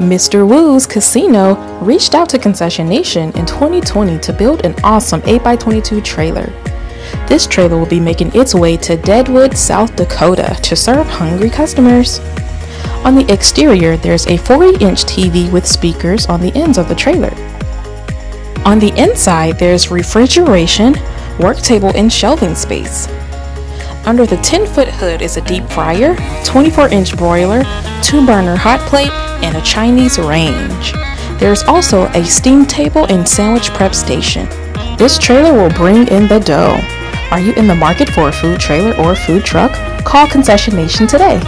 Mr. Wu's Casino reached out to Concession Nation in 2020 to build an awesome 8x22 trailer. This trailer will be making its way to Deadwood, South Dakota to serve hungry customers. On the exterior, there's a 40-inch TV with speakers on the ends of the trailer. On the inside, there's refrigeration, work table, and shelving space. Under the 10-foot hood is a deep fryer, 24-inch broiler, 2-burner hot plate, and a Chinese range. There's also a steam table and sandwich prep station. This trailer will bring in the dough. Are you in the market for a food trailer or food truck? Call Concession Nation today.